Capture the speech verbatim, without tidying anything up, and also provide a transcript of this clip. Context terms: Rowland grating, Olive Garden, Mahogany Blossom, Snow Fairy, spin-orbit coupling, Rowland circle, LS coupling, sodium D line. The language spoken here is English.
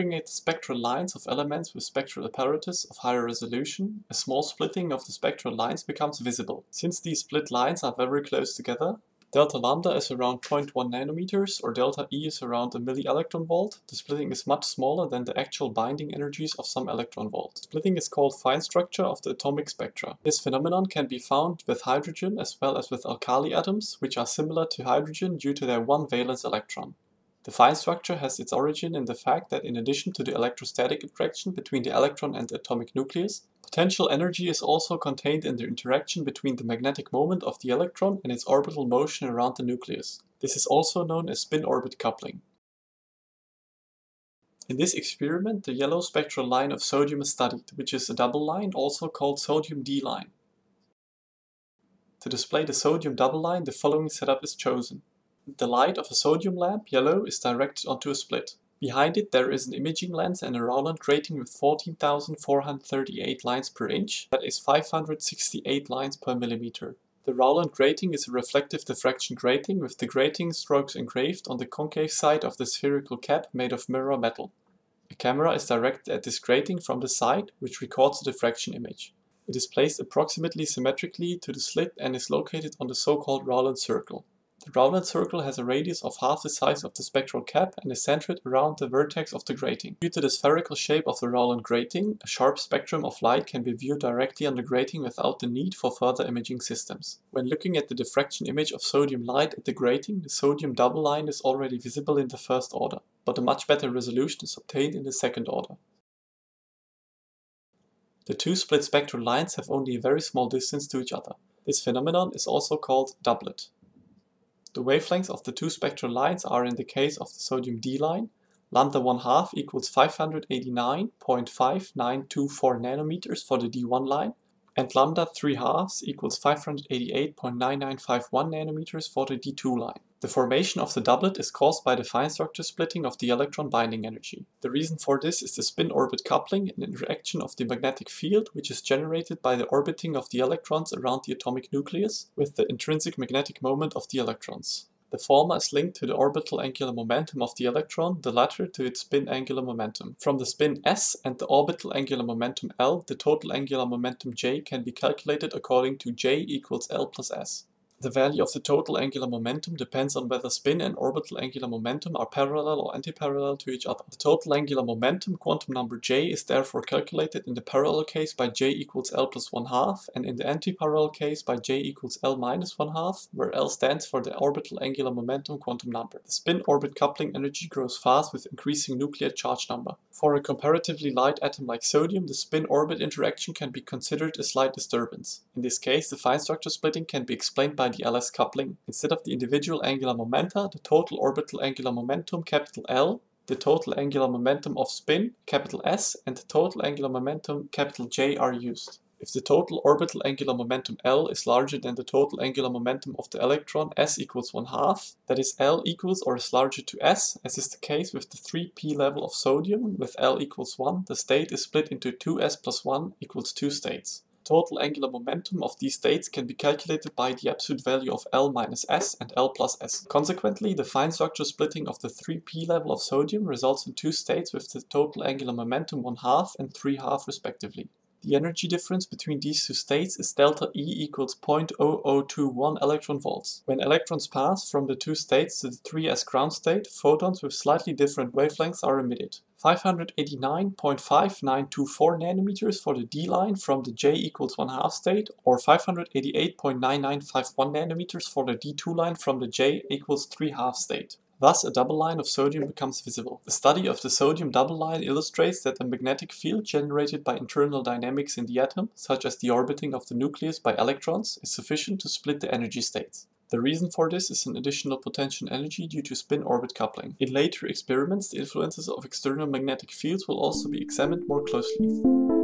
Looking at spectral lines of elements with spectral apparatus of higher resolution, a small splitting of the spectral lines becomes visible. Since these split lines are very close together, delta lambda is around zero point one nanometers or delta E is around a milli-electron volt. The splitting is much smaller than the actual binding energies of some electron volt. Splitting is called fine structure of the atomic spectra. This phenomenon can be found with hydrogen as well as with alkali atoms, which are similar to hydrogen due to their one valence electron. The fine structure has its origin in the fact that in addition to the electrostatic interaction between the electron and the atomic nucleus, potential energy is also contained in the interaction between the magnetic moment of the electron and its orbital motion around the nucleus. This is also known as spin-orbit coupling. In this experiment, the yellow spectral line of sodium is studied, which is a double line, also called sodium D line. To display the sodium double line, the following setup is chosen. The light of a sodium lamp, yellow, is directed onto a split. Behind it there is an imaging lens and a Rowland grating with fourteen thousand four hundred thirty-eight lines per inch, that is five hundred sixty-eight lines per millimeter. The Rowland grating is a reflective diffraction grating with the grating strokes engraved on the concave side of the spherical cap made of mirror metal. A camera is directed at this grating from the side, which records the diffraction image. It is placed approximately symmetrically to the slit and is located on the so-called Rowland circle. The Rowland circle has a radius of half the size of the spectral cap and is centered around the vertex of the grating. Due to the spherical shape of the Rowland grating, a sharp spectrum of light can be viewed directly on the grating without the need for further imaging systems. When looking at the diffraction image of sodium light at the grating, the sodium double line is already visible in the first order, but a much better resolution is obtained in the second order. The two split spectral lines have only a very small distance to each other. This phenomenon is also called doublet. The wavelengths of the two spectral lines are, in the case of the sodium D line, lambda one half equals five hundred eighty-nine point five nine two four nanometers for the D one line, and lambda three halves equals five hundred eighty-eight point nine nine five one nanometers for the D two line. The formation of the doublet is caused by the fine structure splitting of the electron binding energy. The reason for this is the spin-orbit coupling and interaction of the magnetic field, which is generated by the orbiting of the electrons around the atomic nucleus with the intrinsic magnetic moment of the electrons. The former is linked to the orbital angular momentum of the electron, the latter to its spin angular momentum. From the spin s and the orbital angular momentum L, the total angular momentum J can be calculated according to J equals L plus s. The value of the total angular momentum depends on whether spin and orbital angular momentum are parallel or antiparallel to each other. The total angular momentum quantum number J is therefore calculated in the parallel case by J equals L plus one half and in the antiparallel case by J equals L minus one half, where L stands for the orbital angular momentum quantum number. The spin-orbit coupling energy grows fast with increasing nuclear charge number. For a comparatively light atom like sodium, the spin-orbit interaction can be considered a slight disturbance. In this case, the fine structure splitting can be explained by the L S coupling. Instead of the individual angular momenta, the total orbital angular momentum capital L, the total angular momentum of spin capital S, and the total angular momentum capital J are used. If the total orbital angular momentum L is larger than the total angular momentum of the electron, S equals one half, that is L equals or is larger to S, as is the case with the three p level of sodium, with L equals one, the state is split into two s plus one equals two states. Total angular momentum of these states can be calculated by the absolute value of L minus S and L plus S. Consequently, the fine structure splitting of the three p level of sodium results in two states with the total angular momentum one half and three half respectively. The energy difference between these two states is delta E equals zero point zero zero two one electron volts. When electrons pass from the two states to the three s ground state, photons with slightly different wavelengths are emitted. five hundred eighty-nine point five nine two four nanometers for the D line from the J equals one half state, or five hundred eighty-eight point nine nine five one nanometers for the D two line from the J equals three half state. Thus, a double line of sodium becomes visible. The study of the sodium double line illustrates that a magnetic field generated by internal dynamics in the atom, such as the orbiting of the nucleus by electrons, is sufficient to split the energy states. The reason for this is an additional potential energy due to spin-orbit coupling. In later experiments, the influences of external magnetic fields will also be examined more closely.